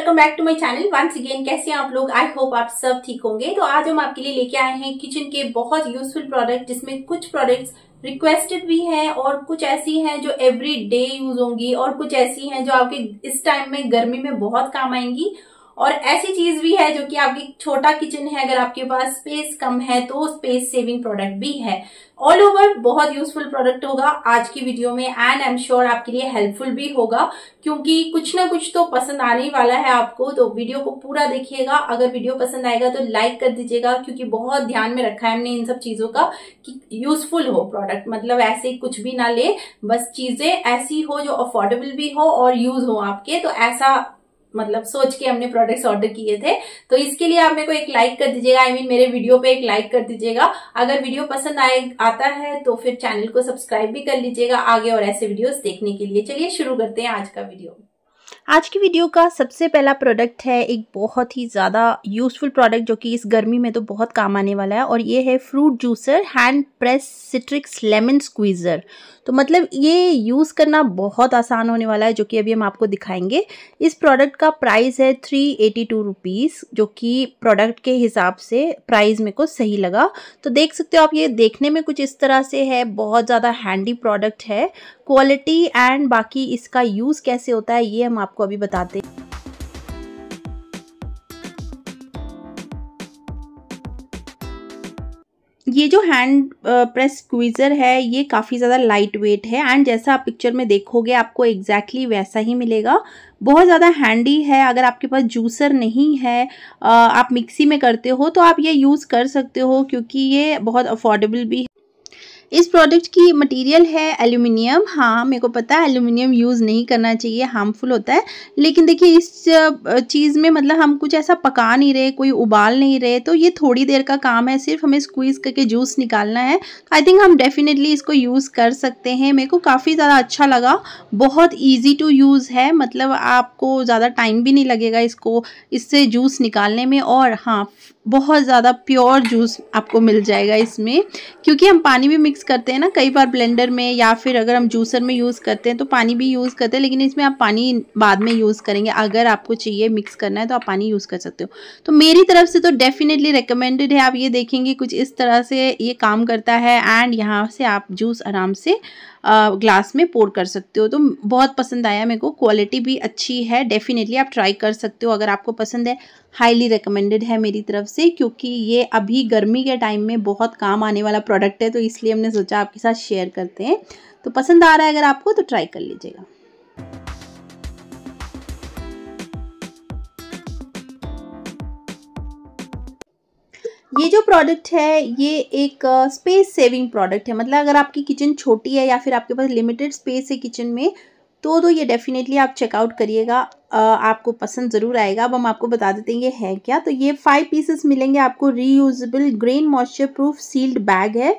Welcome back to my channel once again. कैसे हैं आप लोग? आई होप आप सब ठीक होंगे। तो आज हम आपके लिए लेके आए हैं किचन के बहुत यूजफुल प्रोडक्ट, जिसमें कुछ प्रोडक्ट्स रिक्वेस्टेड भी हैं और कुछ ऐसी हैं जो एवरी डे यूज होंगी और कुछ ऐसी हैं जो आपके इस टाइम में गर्मी में बहुत काम आएंगी। और ऐसी चीज भी है जो कि आपकी छोटा किचन है, अगर आपके पास स्पेस कम है तो स्पेस सेविंग प्रोडक्ट भी है। ऑल ओवर बहुत यूजफुल प्रोडक्ट होगा आज की वीडियो में, एंड आई एम श्योर आपके लिए हेल्पफुल भी होगा, क्योंकि कुछ ना कुछ तो पसंद आने वाला है आपको। तो वीडियो को पूरा देखिएगा, अगर वीडियो पसंद आएगा तो लाइक कर दीजिएगा, क्योंकि बहुत ध्यान में रखा है हमने इन सब चीजों का कि यूजफुल हो प्रोडक्ट, मतलब ऐसे कुछ भी ना ले, बस चीजें ऐसी हो जो अफोर्डेबल भी हो और यूज हो आपके। तो ऐसा मतलब सोच के हमने प्रोडक्ट्स ऑर्डर किए थे। तो इसके लिए आप मेरे को एक लाइक कर दीजिएगा, आई मीन मेरे वीडियो पे एक लाइक कर दीजिएगा। अगर वीडियो पसंद आता है तो फिर चैनल को सब्सक्राइब भी कर लीजिएगा आगे और ऐसे वीडियोस देखने के लिए। चलिए शुरू करते हैं आज का वीडियो। आज की वीडियो का सबसे पहला प्रोडक्ट है एक बहुत ही ज़्यादा यूजफुल प्रोडक्ट जो कि इस गर्मी में तो बहुत काम आने वाला है, और ये है fruit juicer hand press Citrix lemon squeezer. तो मतलब ये यूज़ करना बहुत आसान होने वाला है, जो कि अभी हम आपको दिखाएंगे। इस प्रोडक्ट का प्राइस है 382 रुपीज़, जो कि प्रोडक्ट के हिसाब से प्राइस मेरे को सही लगा। तो देख सकते हो आप, ये देखने में कुछ इस तरह से है, बहुत ज़्यादा हैंडी प्रोडक्ट है। क्वालिटी एंड बाकी इसका यूज़ कैसे होता है ये हम आपको अभी बताते हैं। ये जो हैंड प्रेस स्क्वीज़र है ये काफ़ी ज़्यादा लाइट वेट है, एंड जैसा आप पिक्चर में देखोगे आपको एग्जैक्टली वैसा ही मिलेगा। बहुत ज़्यादा हैंडी है। अगर आपके पास जूसर नहीं है, आप मिक्सी में करते हो तो आप ये यूज़ कर सकते हो, क्योंकि ये बहुत अफोर्डेबल भी है। इस प्रोडक्ट की मटेरियल है एल्यूमिनियम। हाँ, मेरे को पता है एल्यूमिनियम यूज़ नहीं करना चाहिए, हार्मफुल होता है, लेकिन देखिए इस चीज़ में मतलब हम कुछ ऐसा पका नहीं रहे, कोई उबाल नहीं रहे, तो ये थोड़ी देर का काम है, सिर्फ हमें स्क्वीज़ करके जूस निकालना है। आई थिंक हम डेफिनेटली इसको यूज़ कर सकते हैं। मेरे को काफ़ी ज़्यादा अच्छा लगा, बहुत ईजी टू यूज़ है, मतलब आपको ज़्यादा टाइम भी नहीं लगेगा इसको इससे जूस निकालने में। और हाँ, बहुत ज़्यादा प्योर जूस आपको मिल जाएगा इसमें, क्योंकि हम पानी भी मिक्स करते हैं ना कई बार ब्लेंडर में, या फिर अगर हम जूसर में यूज़ करते हैं तो पानी भी यूज़ करते हैं, लेकिन इसमें आप पानी बाद में यूज़ करेंगे। अगर आपको चाहिए मिक्स करना है तो आप पानी यूज़ कर सकते हो। तो मेरी तरफ से तो डेफिनेटली रिकमेंडेड है। आप ये देखेंगे कुछ इस तरह से ये काम करता है, एंड यहाँ से आप जूस आराम से ग्लास में पोर कर सकते हो। तो बहुत पसंद आया मेरे को, क्वालिटी भी अच्छी है, डेफिनेटली आप ट्राई कर सकते हो अगर आपको पसंद है। हाईली रिकमेंडेड है मेरी तरफ से, क्योंकि ये अभी गर्मी के टाइम में बहुत काम आने वाला प्रोडक्ट है, तो इसलिए हमने सोचा आपके साथ शेयर करते हैं। तो पसंद आ रहा है अगर आपको तो ट्राई कर लीजिएगा। ये जो प्रोडक्ट है ये एक स्पेस सेविंग प्रोडक्ट है, मतलब अगर आपकी किचन छोटी है या फिर आपके पास लिमिटेड स्पेस है किचन में तो ये डेफिनेटली आप चेकआउट करिएगा, आपको पसंद ज़रूर आएगा। अब हम आपको बता देते हैं ये है क्या। तो ये 5 पीसेस मिलेंगे आपको। Reusable grain moisture proof sealed bag है,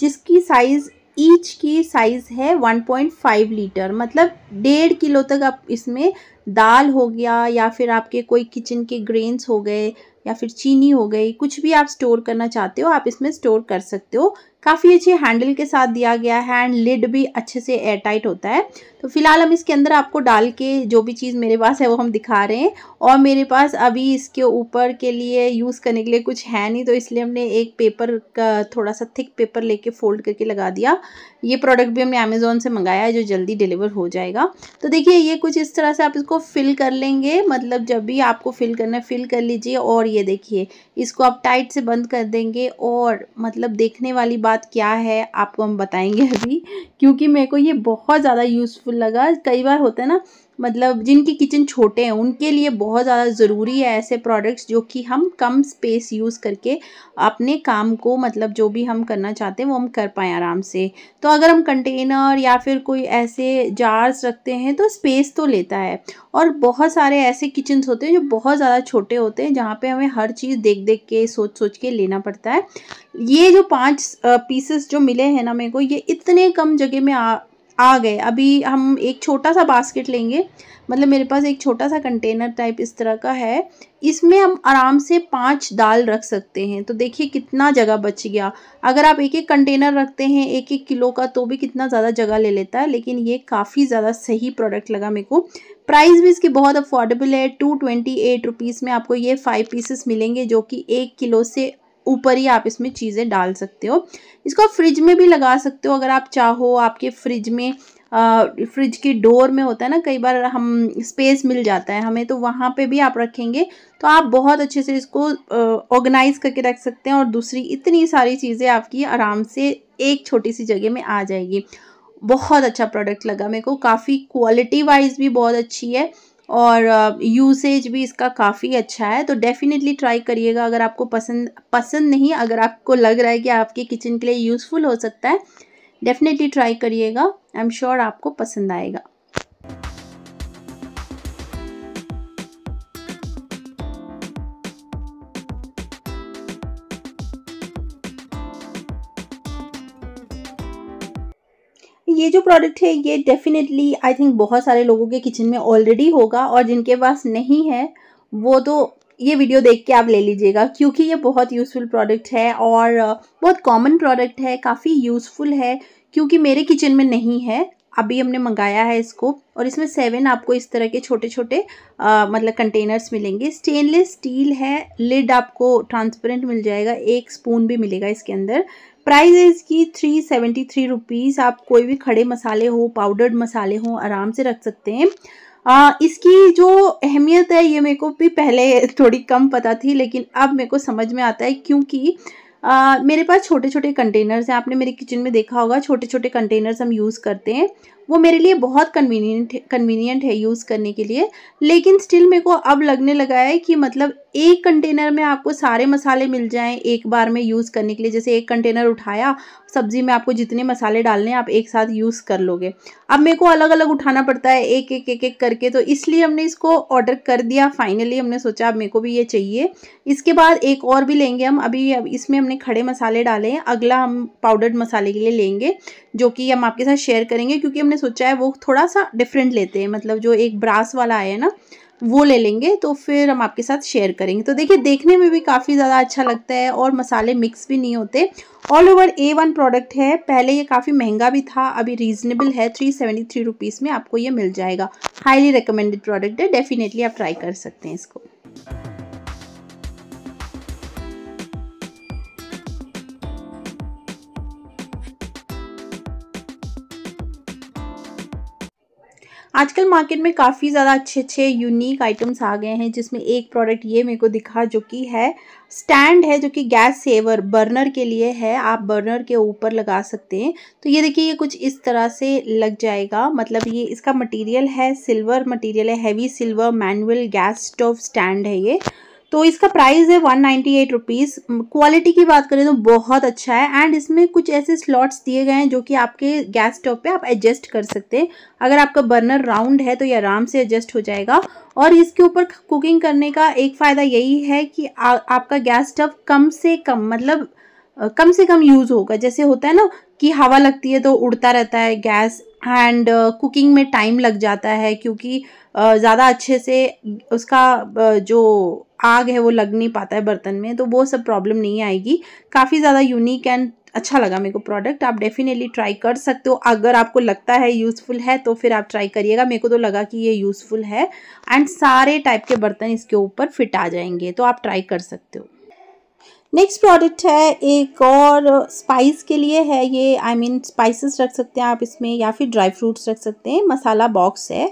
जिसकी साइज़ ईच की साइज़ है 1.5 लीटर, मतलब 1.5 किलो तक आप इसमें दाल हो गया या फिर आपके कोई किचन के ग्रेन्स हो गए या फिर चीनी हो गई, कुछ भी आप स्टोर करना चाहते हो आप इसमें स्टोर कर सकते हो। काफ़ी अच्छे हैंडल के साथ दिया गया है, एंड लिड भी अच्छे से एयर टाइट होता है। तो फिलहाल हम इसके अंदर आपको डाल के जो भी चीज़ मेरे पास है वो हम दिखा रहे हैं, और मेरे पास अभी इसके ऊपर के लिए यूज़ करने के लिए कुछ है नहीं, तो इसलिए हमने एक पेपर का थोड़ा सा थिक पेपर लेके फोल्ड करके लगा दिया। ये प्रोडक्ट भी हमने अमेज़ॉन से मंगाया है जो जल्दी डिलीवर हो जाएगा। तो देखिए ये कुछ इस तरह से आप इसको फिल कर लेंगे, मतलब जब भी आपको फिल करना है फिल कर लीजिए, और ये देखिए इसको आप टाइट से बंद कर देंगे। और मतलब देखने वाली बात क्या है आपको हम बताएंगे अभी, क्योंकि मेरे को ये बहुत ज़्यादा यूज़फुल लगा। कई बार होता है ना, मतलब जिनकी किचन छोटे हैं उनके लिए बहुत ज़्यादा ज़रूरी है ऐसे प्रोडक्ट्स जो कि हम कम स्पेस यूज़ करके अपने काम को, मतलब जो भी हम करना चाहते हैं वो हम कर पाएँ आराम से। तो अगर हम कंटेनर या फिर कोई ऐसे जार्स रखते हैं तो स्पेस तो लेता है, और बहुत सारे ऐसे किचन्स होते हैं जो बहुत ज़्यादा छोटे होते हैं, जहाँ पे हमें हर चीज़ देख देख के सोच सोच के लेना पड़ता है। ये जो 5 पीसेस जो मिले हैं ना मेरे को, ये इतने कम जगह में आ गए। अभी हम एक छोटा सा बास्केट लेंगे, मतलब मेरे पास एक छोटा सा कंटेनर टाइप इस तरह का है, इसमें हम आराम से 5 दाल रख सकते हैं। तो देखिए कितना जगह बच गया। अगर आप एक एक कंटेनर रखते हैं 1-1 किलो का तो भी कितना ज़्यादा जगह ले लेता है, लेकिन ये काफ़ी ज़्यादा सही प्रोडक्ट लगा मेरे को। प्राइस भी इसकी बहुत अफोर्डेबल है, 228 रुपीज़ में आपको ये 5 पीसेस मिलेंगे, जो कि 1 किलो से ऊपर ही आप इसमें चीज़ें डाल सकते हो। इसको आप फ्रिज में भी लगा सकते हो अगर आप चाहो। आपके फ्रिज में फ्रिज की डोर में होता है ना, कई बार हम स्पेस मिल जाता है हमें, तो वहाँ पे भी आप रखेंगे तो आप बहुत अच्छे से इसको ऑर्गेनाइज करके रख सकते हैं और दूसरी इतनी सारी चीज़ें आपकी आराम से एक छोटी सी जगह में आ जाएगी। बहुत अच्छा प्रोडक्ट लगा मेरे को, काफ़ी क्वालिटी वाइज भी बहुत अच्छी है और यूसेज भी इसका काफ़ी अच्छा है। तो डेफिनेटली ट्राई करिएगा अगर आपको पसंद नहीं, अगर आपको लग रहा है कि आपके किचन के लिए यूज़फुल हो सकता है, डेफिनेटली ट्राई करिएगा। आई एम श्योर आपको पसंद आएगा। ये जो प्रोडक्ट है ये डेफिनेटली आई थिंक बहुत सारे लोगों के किचन में ऑलरेडी होगा, और जिनके पास नहीं है वो तो ये वीडियो देख के आप ले लीजिएगा, क्योंकि ये बहुत यूज़फुल प्रोडक्ट है और बहुत कॉमन प्रोडक्ट है, काफ़ी यूज़फुल है। क्योंकि मेरे किचन में नहीं है, अभी हमने मंगाया है इसको, और इसमें 7 आपको इस तरह के छोटे छोटे मतलब कंटेनर्स मिलेंगे। स्टेनलेस स्टील है, लिड आपको ट्रांसपेरेंट मिल जाएगा, एक स्पून भी मिलेगा इसके अंदर। प्राइस है इसकी 373 रुपीज़। आप कोई भी खड़े मसाले हो, पाउडर्ड मसाले हो, आराम से रख सकते हैं। इसकी जो अहमियत है ये मेरे को भी पहले थोड़ी कम पता थी, लेकिन अब मेरे को समझ में आता है, क्योंकि मेरे पास छोटे छोटे कंटेनर्स हैं। आपने मेरे किचन में देखा होगा छोटे छोटे कंटेनर्स हम यूज़ करते हैं, वो मेरे लिए बहुत कन्वीनियंट है यूज़ करने के लिए। लेकिन स्टिल मेरे को अब लगने लगा है कि मतलब एक कंटेनर में आपको सारे मसाले मिल जाएं एक बार में यूज़ करने के लिए। जैसे एक कंटेनर उठाया, सब्ज़ी में आपको जितने मसाले डालने हैं आप एक साथ यूज़ कर लोगे। अब मेरे को अलग अलग उठाना पड़ता है एक एक करके, तो इसलिए हमने इसको ऑर्डर कर दिया। फाइनली हमने सोचा अब मेरे को भी ये चाहिए। इसके बाद एक और भी लेंगे हम। अभी इसमें हमने खड़े मसाले डाले हैं, अगला हम पाउडर्ड मसाले के लिए लेंगे, जो कि हम आपके साथ शेयर करेंगे, क्योंकि हमने सोचा है वो थोड़ा सा डिफरेंट लेते हैं, मतलब जो एक ब्रास वाला आया है ना वो ले लेंगे, तो फिर हम आपके साथ शेयर करेंगे। तो देखिए देखने में भी काफ़ी ज़्यादा अच्छा लगता है और मसाले मिक्स भी नहीं होते। ऑल ओवर A1 प्रोडक्ट है। पहले ये काफ़ी महंगा भी था, अभी रीज़नेबल है, 373 रुपीज़ में आपको ये मिल जाएगा। हाईली रिकमेंडेड प्रोडक्ट है, डेफिनेटली आप ट्राई कर सकते हैं इसको। आजकल मार्केट में काफ़ी ज़्यादा अच्छे अच्छे यूनिक आइटम्स आ गए हैं, जिसमें एक प्रोडक्ट ये मेरे को दिखा, जो कि है स्टैंड है, जो कि गैस सेवर बर्नर के लिए है। आप बर्नर के ऊपर लगा सकते हैं। तो ये देखिए ये कुछ इस तरह से लग जाएगा, मतलब ये इसका मटेरियल है सिल्वर मटेरियल है, heavy silver manual gas stove stand है ये। तो इसका प्राइस है 198 रुपीज़। क्वालिटी की बात करें तो बहुत अच्छा है, एंड इसमें कुछ ऐसे स्लॉट्स दिए गए हैं जो कि आपके गैस स्टोव पे आप एडजस्ट कर सकते हैं। अगर आपका बर्नर राउंड है तो ये आराम से एडजस्ट हो जाएगा, और इसके ऊपर कुकिंग करने का एक फ़ायदा यही है कि आपका गैस स्टोव कम से कम यूज़ होगा। जैसे होता है ना कि हवा लगती है तो उड़ता रहता है गैस, एंड कुकिंग में टाइम लग जाता है, क्योंकि ज़्यादा अच्छे से उसका जो आग है वो लग नहीं पाता है बर्तन में, तो वो सब प्रॉब्लम नहीं आएगी। काफ़ी ज़्यादा यूनिक एंड अच्छा लगा मेरे को प्रोडक्ट। आप डेफिनेटली ट्राई कर सकते हो, अगर आपको लगता है यूज़फुल है तो फिर आप ट्राई करिएगा। मेरे को तो लगा कि ये यूज़फुल है, एंड सारे टाइप के बर्तन इसके ऊपर फिट आ जाएंगे, तो आप ट्राई कर सकते हो। नेक्स्ट प्रोडक्ट है एक और स्पाइस के लिए है ये, आई मीन स्पाइसेस रख सकते हैं आप इसमें, या फिर ड्राई फ्रूट्स रख सकते हैं। मसाला बॉक्स है,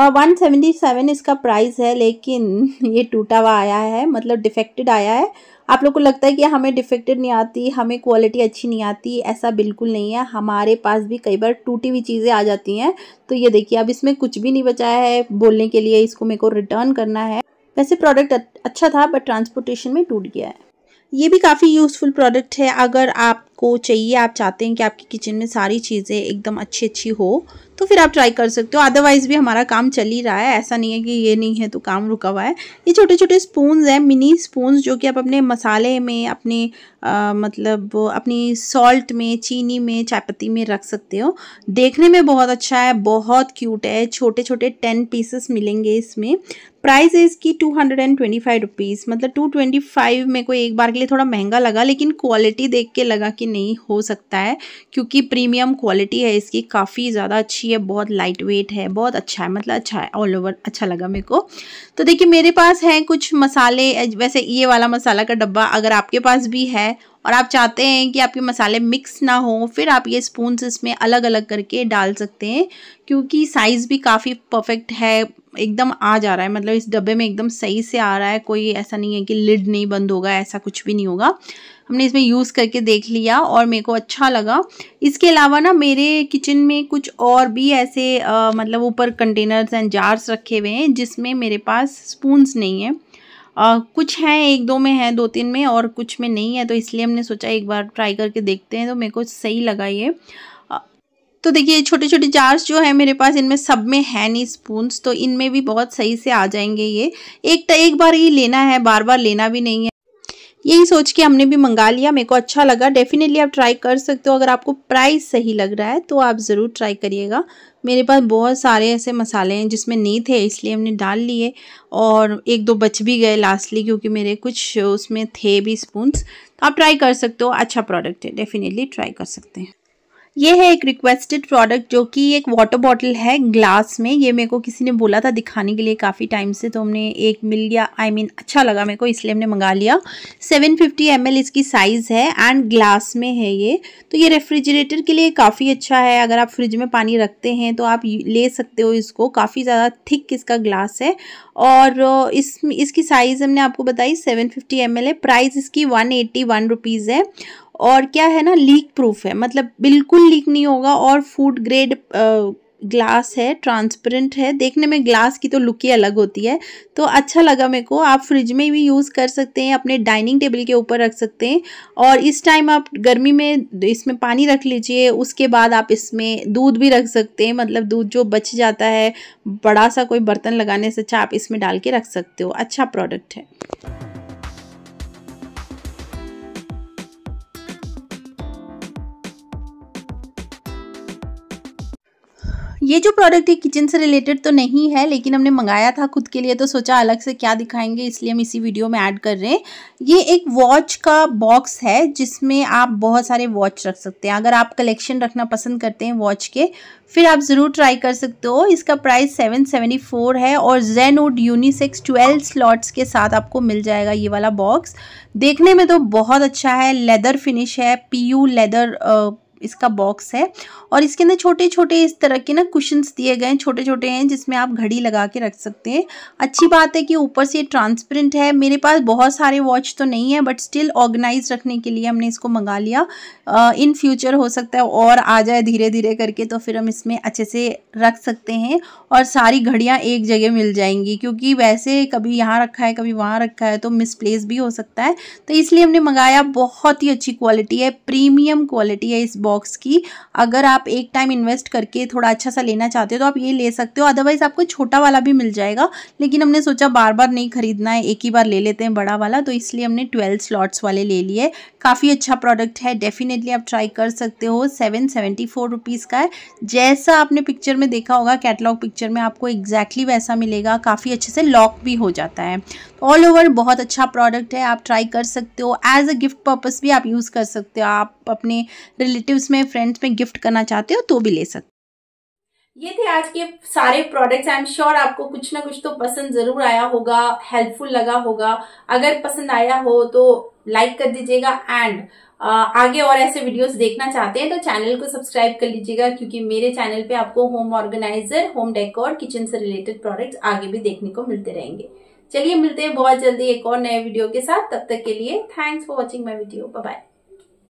177 इसका प्राइस है, लेकिन ये टूटा हुआ आया है, मतलब डिफेक्टेड आया है। आप लोग को लगता है कि हमें डिफेक्टेड नहीं आती, हमें क्वालिटी अच्छी नहीं आती, ऐसा बिल्कुल नहीं है। हमारे पास भी कई बार टूटी हुई चीज़ें आ जाती हैं। तो ये देखिए अब इसमें कुछ भी नहीं बचा है बोलने के लिए, इसको मेरे को रिटर्न करना है। वैसे प्रोडक्ट अच्छा था, बट ट्रांसपोर्टेशन में टूट गया है। ये भी काफ़ी यूज़फुल प्रोडक्ट है। अगर आप आपको चाहिए, आप चाहते हैं कि आपकी किचन में सारी चीज़ें एकदम अच्छी अच्छी हो, तो फिर आप ट्राई कर सकते हो। अदरवाइज़ भी हमारा काम चल ही रहा है, ऐसा नहीं है कि ये नहीं है तो काम रुका हुआ है। ये छोटे छोटे स्पून्स हैं, मिनी स्पून्स, जो कि आप अपने मसाले में, अपने मतलब अपनी सॉल्ट में, चीनी में, चायपत्ती में रख सकते हो। देखने में बहुत अच्छा है, बहुत क्यूट है। छोटे छोटे 10 पीसेस मिलेंगे इसमें। प्राइस है इसकी 225 रुपीज़, मतलब 225 में कोई एक बार के लिए थोड़ा महंगा लगा, लेकिन क्वालिटी देख के लगा कि नहीं हो सकता है, क्योंकि प्रीमियम क्वालिटी है इसकी, काफ़ी ज़्यादा अच्छी है, बहुत लाइट वेट है, बहुत अच्छा है, मतलब अच्छा है, ऑल ओवर अच्छा लगा मेरे को। तो देखिए मेरे पास है कुछ मसाले, वैसे ये वाला मसाला का डब्बा अगर आपके पास भी है और आप चाहते हैं कि आपके मसाले मिक्स ना हो, फिर आप ये स्पून्स इसमें अलग अलग करके डाल सकते हैं, क्योंकि साइज़ भी काफ़ी परफेक्ट है, एकदम आ जा रहा है, मतलब इस डब्बे में एकदम सही से आ रहा है, कोई ऐसा नहीं है कि लिड नहीं बंद होगा, ऐसा कुछ भी नहीं होगा। हमने इसमें यूज़ करके देख लिया और मेरे को अच्छा लगा। इसके अलावा ना मेरे किचन में कुछ और भी ऐसे मतलब ऊपर कंटेनर्स एंड जार्स रखे हुए हैं जिसमें मेरे पास स्पून्स नहीं है। कुछ हैं, एक दो में हैं, दो तीन में, और कुछ में नहीं है, तो इसलिए हमने सोचा एक बार ट्राई करके देखते हैं, तो मेरे को सही लगा ये। तो देखिए छोटे छोटे जार्स जो है मेरे पास, इनमें सब में है नहीं स्पून्स, तो इनमें भी बहुत सही से आ जाएंगे। ये एक बार ही लेना है, बार बार लेना भी नहीं है, यही सोच के हमने भी मंगा लिया। मेरे को अच्छा लगा, डेफिनेटली आप ट्राई कर सकते हो। अगर आपको प्राइस सही लग रहा है तो आप ज़रूर ट्राई करिएगा। मेरे पास बहुत सारे ऐसे मसाले हैं जिसमें नहीं थे, इसलिए हमने डाल लिए, और एक दो बच भी गए लास्टली, क्योंकि मेरे कुछ उसमें थे भी स्पून्स। तो आप ट्राई कर सकते हो, अच्छा प्रोडक्ट है, डेफिनेटली ट्राई कर सकते हैं। ये है एक रिक्वेस्टेड प्रोडक्ट, जो कि एक वाटर बॉटल है ग्लास में। ये मेरे को किसी ने बोला था दिखाने के लिए काफ़ी टाइम से, तो हमने एक मिल गया, आई मीन अच्छा लगा मेरे को, इसलिए हमने मंगा लिया। 750 ml इसकी साइज़ है एंड ग्लास में है ये। तो ये रेफ्रिजरेटर के लिए काफ़ी अच्छा है, अगर आप फ्रिज में पानी रखते हैं तो आप ले सकते हो इसको। काफ़ी ज़्यादा थिक इसका ग्लास है, और इसकी साइज़ हमने आपको बताई 750 ml है। प्राइस इसकी 181 रुपीज़ है, और क्या है ना, लीक प्रूफ है, मतलब बिल्कुल लीक नहीं होगा, और फूड ग्रेड ग्लास है, ट्रांसपेरेंट है। देखने में ग्लास की तो लुक ही अलग होती है, तो अच्छा लगा मेरे को। आप फ्रिज में भी यूज़ कर सकते हैं, अपने डाइनिंग टेबल के ऊपर रख सकते हैं, और इस टाइम आप गर्मी में इसमें पानी रख लीजिए, उसके बाद आप इसमें दूध भी रख सकते हैं, मतलब दूध जो बच जाता है, बड़ा सा कोई बर्तन लगाने से अच्छा आप इसमें डाल के रख सकते हो। अच्छा प्रोडक्ट है। ये जो प्रोडक्ट है किचन से रिलेटेड तो नहीं है, लेकिन हमने मंगाया था खुद के लिए, तो सोचा अलग से क्या दिखाएंगे, इसलिए हम इसी वीडियो में ऐड कर रहे हैं। ये एक वॉच का बॉक्स है जिसमें आप बहुत सारे वॉच रख सकते हैं। अगर आप कलेक्शन रखना पसंद करते हैं वॉच के, फिर आप ज़रूर ट्राई कर सकते हो। इसका प्राइस 774 है, और जेनवुड यूनिसेक्स 12 स्लॉट्स के साथ आपको मिल जाएगा ये वाला बॉक्स। देखने में तो बहुत अच्छा है, लेदर फिनिश है, PU लेदर इसका बॉक्स है, और इसके अंदर छोटे छोटे इस तरह के ना कुशन्स दिए गए हैं, छोटे छोटे हैं, जिसमें आप घड़ी लगा के रख सकते हैं। अच्छी बात है कि ऊपर से ट्रांसपेरेंट है। मेरे पास बहुत सारे वॉच तो नहीं है, बट स्टिल ऑर्गेनाइज रखने के लिए हमने इसको मंगा लिया। इन फ्यूचर हो सकता है और आ जाए धीरे धीरे करके, तो फिर हम इसमें अच्छे से रख सकते हैं, और सारी घड़ियाँ एक जगह मिल जाएंगी, क्योंकि वैसे कभी यहाँ रखा है, कभी वहाँ रखा है, तो मिसप्लेस भी हो सकता है, तो इसलिए हमने मंगाया। बहुत ही अच्छी क्वालिटी है, प्रीमियम क्वालिटी है इस बॉक्स की। अगर आप एक टाइम इन्वेस्ट करके थोड़ा अच्छा सा लेना चाहते हो तो आप ये ले सकते हो, अदरवाइज आपको छोटा वाला भी मिल जाएगा, लेकिन हमने सोचा बार बार नहीं खरीदना है, एक ही बार ले लेते हैं बड़ा वाला, तो इसलिए हमने 12 स्लॉट्स वाले ले लिए। काफ़ी अच्छा प्रोडक्ट है, डेफिनेटली आप ट्राई कर सकते हो। 774 रुपीज़ का है। जैसा आपने पिक्चर में देखा होगा, कैटलॉग पिक्चर में आपको एग्जैक्टली वैसा मिलेगा। काफ़ी अच्छे से लॉक भी हो जाता है। ऑल ओवर बहुत अच्छा प्रोडक्ट है, आप ट्राई कर सकते हो। एज अ गिफ्ट पर्पस भी आप यूज़ कर सकते हो, आप अपने रिलेटिव्स में, फ्रेंड्स में गिफ्ट करना चाहते हो तो भी ले सकते हो। ये थे आज के सारे प्रोडक्ट्स। आई एम श्योर आपको कुछ ना कुछ तो पसंद जरूर आया होगा, हेल्पफुल लगा होगा। अगर पसंद आया हो तो लाइक कर दीजिएगा, एंड आगे और ऐसे वीडियोस देखना चाहते हैं तो चैनल को सब्सक्राइब कर लीजिएगा, क्योंकि मेरे चैनल पे आपको home organiser, home decor, kitchen से रिलेटेड प्रोडक्ट्स आगे भी देखने को मिलते रहेंगे। चलिए मिलते हैं बहुत जल्दी एक और नए वीडियो के साथ, तब तक के लिए thanks for watching my video. Bye bye.